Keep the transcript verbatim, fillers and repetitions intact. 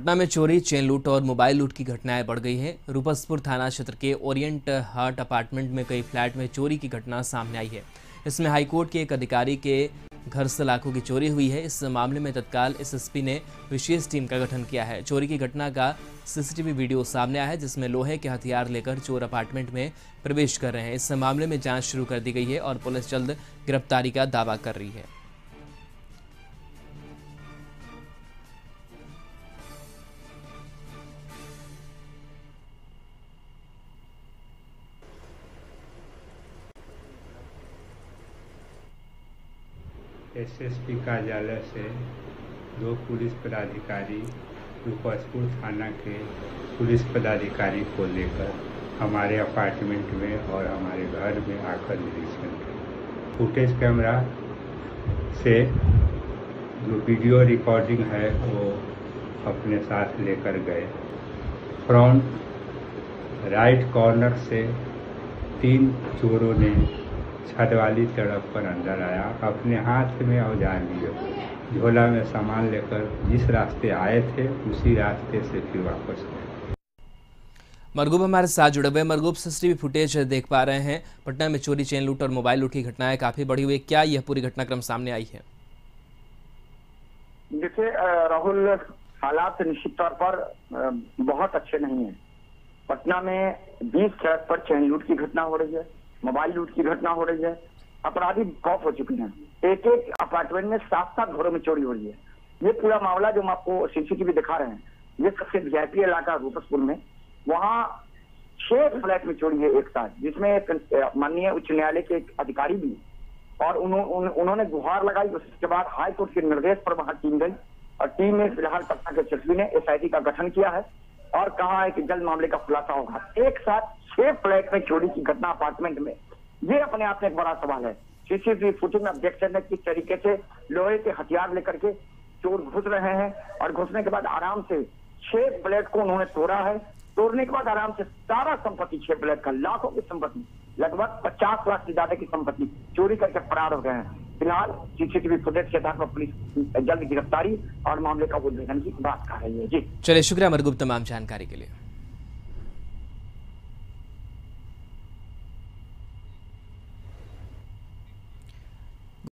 पटना में चोरी, चेन लूट और मोबाइल लूट की घटनाएं बढ़ गई हैं। रूपसपुर थाना क्षेत्र के ओरिएंट हार्ट अपार्टमेंट में कई फ्लैट में चोरी की घटना सामने आई है। इसमें हाई कोर्ट के एक अधिकारी के घर से लाखों की चोरी हुई है। इस मामले में तत्काल एस एस पी ने विशेष टीम का गठन किया है। चोरी की घटना का C C T V video सामने आया है, जिसमें लोहे के हथियार लेकर चोर अपार्टमेंट में प्रवेश कर रहे हैं। इस मामले में जाँच शुरू कर दी गई है और पुलिस जल्द गिरफ्तारी का दावा कर रही है। एस एस पी कार्यालय से दो पुलिस पदाधिकारी रूपसपुर थाना के पुलिस पदाधिकारी को लेकर हमारे अपार्टमेंट में और हमारे घर में आकर निरीक्षण किया। फुटेज कैमरा से जो वीडियो रिकॉर्डिंग है वो अपने साथ लेकर गए। फ्रंट राइट कॉर्नर से तीन चोरों ने छत वाली सड़क पर अंदर आया, अपने हाथ में औजार लिए, झोला में सामान लेकर जिस रास्ते आए थे उसी रास्ते से फिर वापस आए। मरगूब हमारे साथ जुड़े हुए, Marghoob C C T V footage देख पा रहे हैं। पटना में चोरी, चेन लूट और मोबाइल लूट की घटनाएं काफी बढ़ी हुई, क्या यह पूरी घटनाक्रम सामने आई है? देखिए राहुल, हालात निश्चित तौर पर बहुत अच्छे नहीं है। पटना में बीस सड़क पर चेन लूट की घटना हो रही है, मोबाइल लूट की घटना हो रही है, अपराधी खौफ हो चुके हैं। एक एक अपार्टमेंट में सात सात घरों में चोरी हो रही है। ये पूरा मामला जो हम आपको सी सी टी वी दिखा रहे हैं, ये सबसे वी आई पी इलाका रूपसपुर में, वहाँ छह फ्लैट में चोरी है एक साथ, जिसमें माननीय उच्च न्यायालय के एक अधिकारी भी और उन्हों, उन, उन्होंने गुहार लगाई। उसके बाद हाईकोर्ट के निर्देश पर वहाँ टीम गई और टीम में फिलहाल पटना के एस एस पी ने एस आई टी का गठन किया है और कहा है कि जल्द मामले का खुलासा होगा। एक साथ छह फ्लैट में चोरी की घटना अपार्टमेंट में, ये अपने आप में एक बड़ा सवाल है। C C T V footage में आप देख सकते हैं किस तरीके से लोहे के हथियार लेकर के चोर घुस रहे हैं और घुसने के बाद आराम से छह फ्लैट को उन्होंने तोड़ा है। तोड़ने के बाद आराम से सारा संपत्ति, छह फ्लैट का लाखों की संपत्ति, लगभग पचास लाख से ज्यादा की संपत्ति चोरी करके फरार हो गए हैं। फिलहाल C C T V footage के आधार पर पुलिस जल्द गिरफ्तारी और मामले का उद्भेदन की बात कर रही है। जी चलिए, शुक्रिया मरगूब तमाम जानकारी के लिए।